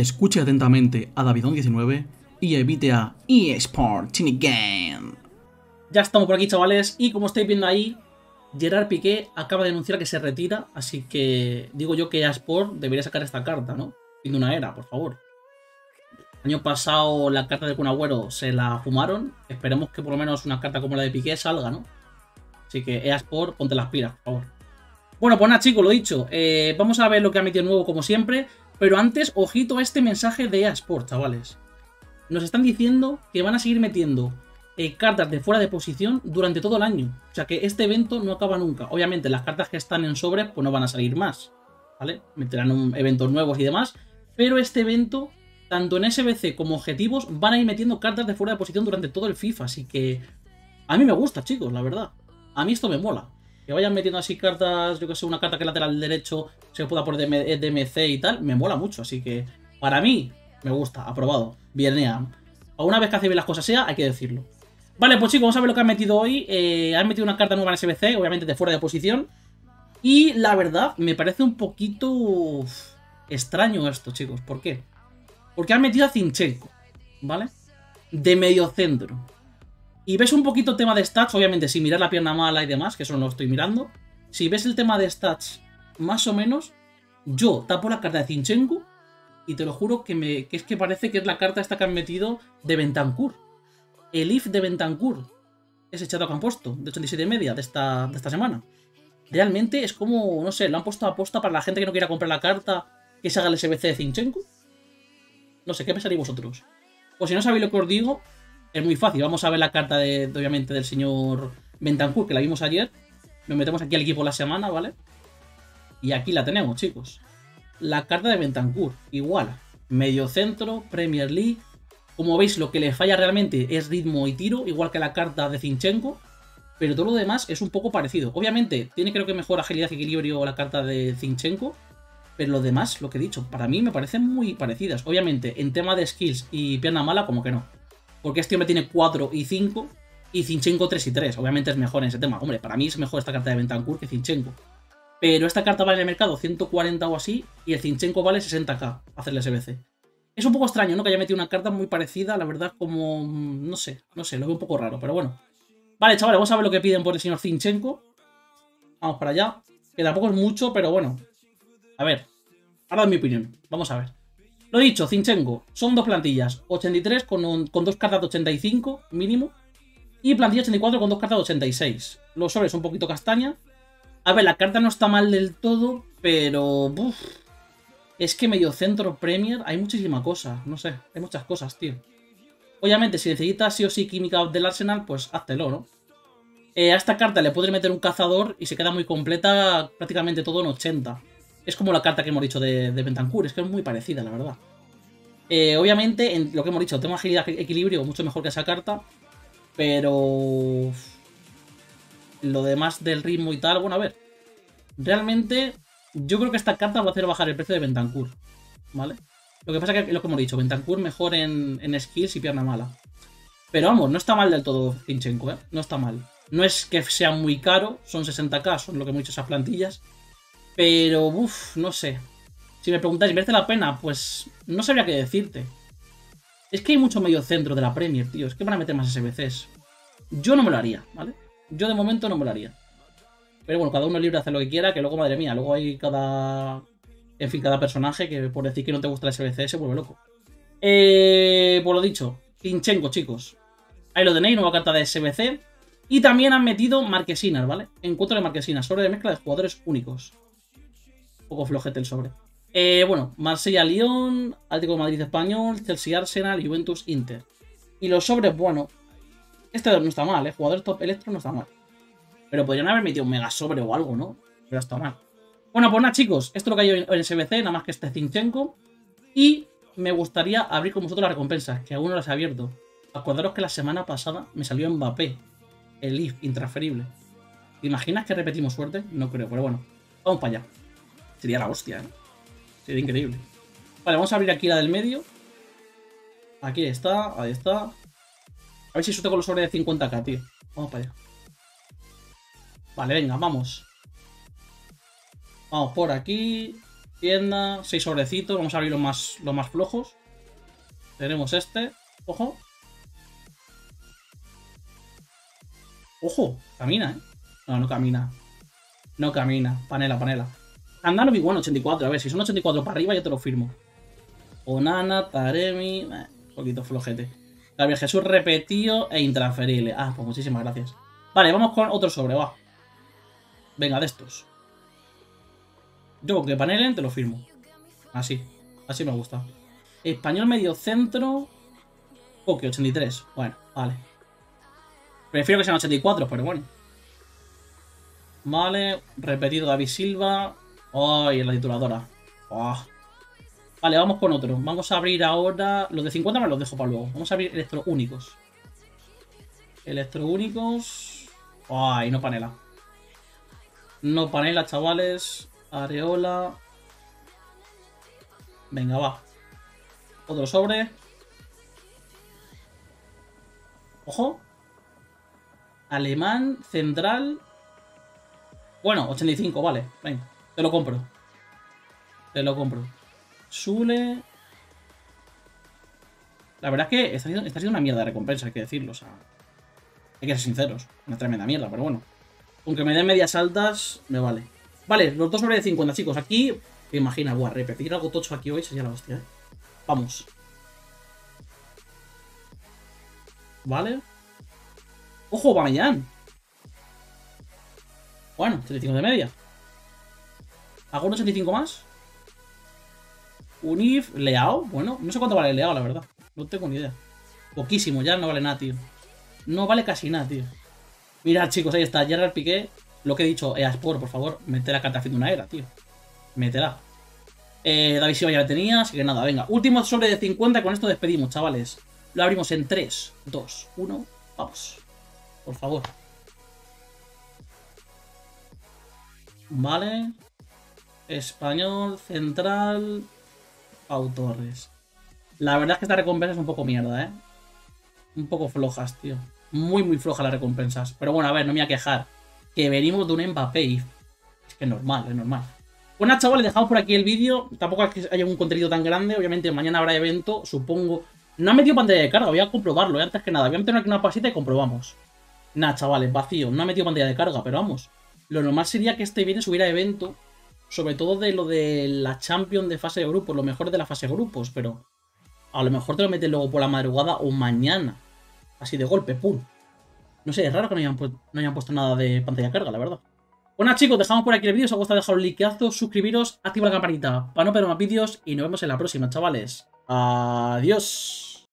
escuche atentamente a Davidom19 y evite a EA Sport, Tinigan. Ya estamos por aquí, chavales, y como estáis viendo ahí, Gerard Piqué acaba de anunciar que se retira, así que digo yo que EA Sport debería sacar esta carta, ¿no? Fin de una era, por favor. El año pasado la carta de lKun Agüero se la fumaron, esperemos que por lo menos una carta como la de Piqué salga, ¿no? Así que EA Sport, ponte las pilas, por favor. Bueno, pues nada, chicos, lo dicho, vamos a ver lo que ha metido nuevo como siempre, pero antes, ojito a este mensaje de EA Sport, chavales. Nos están diciendo que van a seguir metiendo cartas de fuera de posición durante todo el año. O sea que este evento no acaba nunca. Obviamente las cartas que están en sobres pues no van a salir más, ¿vale? Meterán eventos nuevos y demás, pero este evento, tanto en SBC como objetivos, van a ir metiendo cartas de fuera de posición durante todo el FIFA. Así que a mí me gusta, chicos, la verdad. A mí esto me mola, que vayan metiendo así cartas, yo que sé, una carta que es lateral derecho se pueda por DMC y tal. Me mola mucho, así que para mí me gusta, aprobado, bien EA. Una vez que hace bien las cosas EA, hay que decirlo. Vale, pues chicos, vamos a ver lo que han metido hoy. Han metido una carta nueva en SBC, obviamente de fuera de posición. Y la verdad, me parece un poquito extraño esto, chicos. ¿Por qué? Porque han metido a Zinchenko, ¿vale? De mediocentro. Y ves un poquito el tema de stats, obviamente, sin mirar la pierna mala y demás, que eso no lo estoy mirando. Si ves el tema de stats, más o menos, yo tapo la carta de Zinchenko y te lo juro que es que parece que es la carta esta que han metido de Bentancur. El IF de Bentancur, ese chato que han puesto, de 87,5 de esta semana. Realmente es como, no sé, lo han puesto a posta para la gente que no quiera comprar la carta, que se haga el SBC de Zinchenko. No sé, ¿qué pensaréis vosotros? Pues si no sabéis lo que os digo, es muy fácil. Vamos a ver la carta, obviamente, del señor Bentancur, que la vimos ayer. Nos metemos aquí al equipo de la semana, ¿vale? Y aquí la tenemos, chicos. La carta de Bentancur, igual. Medio centro, Premier League. Como veis, lo que le falla realmente es ritmo y tiro, igual que la carta de Zinchenko, pero todo lo demás es un poco parecido. Obviamente, tiene creo que mejor agilidad y equilibrio la carta de Zinchenko, pero lo demás, lo que he dicho, para mí me parecen muy parecidas. Obviamente, en tema de skills y pierna mala, como que no. Porque este hombre tiene 4 y 5 y Zinchenko 3 y 3. Obviamente es mejor en ese tema. Hombre, para mí es mejor esta carta de Bentancur que Zinchenko. Pero esta carta vale en el mercado 140 o así y el Zinchenko vale 60k hacerle SBC. Es un poco extraño, ¿no? Que haya metido una carta muy parecida, la verdad, como... No sé, lo veo un poco raro, pero bueno. Vale, chavales, vamos a ver lo que piden por el señor Zinchenko. Vamos para allá. Que tampoco es mucho, pero bueno. A ver, ahora es mi opinión. Vamos a ver. Lo dicho, Zinchenko, son dos plantillas. 83 con dos cartas de 85, mínimo. Y plantilla 84 con dos cartas de 86. Los sobres un poquito castaña. A ver, la carta no está mal del todo, pero... Uf. Es que medio centro Premier hay muchísima cosa, no sé, hay muchas cosas, tío. Obviamente, si necesitas sí o sí química del Arsenal, pues háztelo, ¿no? A esta carta le puedes meter un cazador y se queda muy completa, prácticamente todo en 80. Es como la carta que hemos dicho de Bentancur, es que es muy parecida, la verdad. Obviamente, en lo que hemos dicho, tengo agilidad y equilibrio, mucho mejor que esa carta, pero... Lo demás del ritmo y tal, bueno, a ver. Realmente... Yo creo que esta carta va a hacer bajar el precio de Bentancur, ¿vale? Lo que pasa es que lo que hemos dicho, Bentancur mejor en skills y pierna mala. Pero vamos, no está mal del todo Zinchenko, ¿eh? No está mal. No es que sea muy caro, son 60k, son lo que hemos dicho esas plantillas. Pero, uff, no sé. Si me preguntáis, ¿merece la pena? Pues no sabría qué decirte. Es que hay mucho medio centro de la Premier, tío. Es que van a meter más SBCs. Yo no me lo haría, ¿vale? Yo de momento no me lo haría. Pero bueno, cada uno es libre de hacer lo que quiera, que luego, madre mía, luego hay cada... En fin, cada personaje que por decir que no te gusta el SBC se vuelve loco. Por lo dicho, Zinchenko, chicos. Ahí lo tenéis, nueva carta de SBC. Y también han metido marquesinas, ¿vale? Encuentro de marquesinas, sobre de mezcla de jugadores únicos. Un poco flojete el sobre. Bueno, Marsella-Lyon, Atlético de Madrid-Español, Chelsea-Arsenal, Juventus-Inter. Y los sobres, bueno... Este no está mal, ¿eh? Jugadores top electro no está mal. Pero podrían haber metido un mega sobre o algo, ¿no? Pero está mal. Bueno, pues nada, chicos. Esto es lo que hay en SBC, nada más que este Zinchenko. Y me gustaría abrir con vosotros las recompensas, que aún no las he abierto. Acordaros que la semana pasada me salió Mbappé, el IF intransferible. ¿Te imaginas que repetimos suerte? No creo, pero bueno. Vamos para allá. Sería la hostia, ¿eh? Sería increíble. Vale, vamos a abrir aquí la del medio. Aquí está, ahí está. A ver si suelto con los sobres de 50k, tío. Vamos para allá. Vale, venga, vamos. Vamos por aquí. Tienda, 6 sobrecitos. Vamos a abrir los más flojos. Tenemos este. Ojo. Ojo, camina, ¿eh? No, no camina. No camina. Panela, panela. Andano Biguan 84. A ver, si son 84 para arriba ya te lo firmo. Onana, Taremi. Un poquito flojete. Gabriel Jesús repetido e intransferible. Ah, pues muchísimas gracias. Vale, vamos con otro sobre, va. Venga, de estos. Yo con que panelen te lo firmo. Así. Así me gusta. Español medio centro. Coque, 83. Bueno, vale. Prefiero que sean 84, pero bueno. Vale. Repetido David Silva. Ay, en la tituladora. Oh. Vale, vamos con otro. Vamos a abrir ahora... Los de 50 me los dejo para luego. Vamos a abrir electroúnicos. Electroúnicos... Ay, no panela. No panela, chavales. Areola. Venga, va. Otro sobre. Ojo. Alemán, central. Bueno, 85, vale. Venga, te lo compro. Te lo compro. Sule. La verdad es que está siendo una mierda de recompensa, hay que decirlo. O sea, hay que ser sinceros. Una tremenda mierda, pero bueno. Aunque me den medias altas, me vale. Vale, los dos sobre de 50, chicos. Aquí, me imagino, buah, repetir algo tocho aquí hoy sería la hostia, ¿eh? Vamos. Vale. ¡Ojo, Bamellán! Bueno, 35 de media. ¿Hago un 85 más? Unif, Leao. Bueno, no sé cuánto vale Leao, la verdad. No tengo ni idea. Poquísimo, ya no vale nada, tío. No vale casi nada, tío. Mirad, chicos, ahí está. Gerard Piqué. Lo que he dicho, EA Sport, por favor, mete la carta a fin de una era, tío. Métela. David Silva ya la tenía, así que nada, venga. Último sobre de 50, con esto despedimos, chavales. Lo abrimos en 3, 2, 1, vamos. Por favor. Vale. Español, central... Pau Torres. La verdad es que esta recompensa es un poco mierda, ¿eh? Un poco flojas, tío. Muy, muy flojas las recompensas. Pero bueno, a ver, no me voy a quejar. Que venimos de un Mbappé y... Es que es normal, es normal. Bueno, chavales, dejamos por aquí el vídeo. Tampoco es que haya un contenido tan grande. Obviamente mañana habrá evento, supongo. No han metido pantalla de carga, voy a comprobarlo, antes que nada. Voy a meter aquí una pasita y comprobamos. Nah, chavales, vacío. No ha metido pantalla de carga, pero vamos. Lo normal sería que este viernes hubiera evento. Sobre todo de lo de la Champions de fase de grupos. Lo mejor de la fase de grupos, pero... A lo mejor te lo meten luego por la madrugada o mañana. Así de golpe, pum. No sé, es raro que no hayan puesto nada de pantalla carga, la verdad. Bueno, chicos, dejamos por aquí el vídeo. Si os ha gustado, dejad un likeazo, suscribiros, activa la campanita para no perder más vídeos y nos vemos en la próxima, chavales. Adiós.